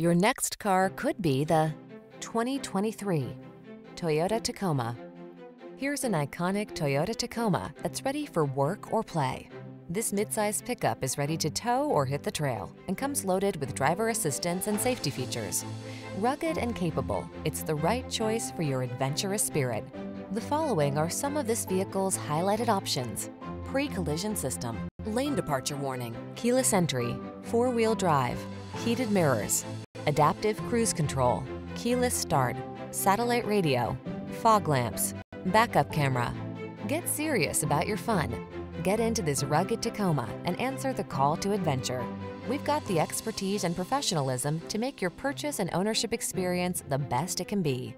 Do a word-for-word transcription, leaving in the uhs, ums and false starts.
Your next car could be the twenty twenty-three Toyota Tacoma. Here's an iconic Toyota Tacoma that's ready for work or play. This midsize pickup is ready to tow or hit the trail and comes loaded with driver assistance and safety features. Rugged and capable, it's the right choice for your adventurous spirit. The following are some of this vehicle's highlighted options: pre-collision system, lane departure warning, keyless entry, four-wheel drive, heated mirrors, adaptive cruise control, keyless start, satellite radio, fog lamps, backup camera. Get serious about your fun. Get into this rugged Tacoma and answer the call to adventure. We've got the expertise and professionalism to make your purchase and ownership experience the best it can be.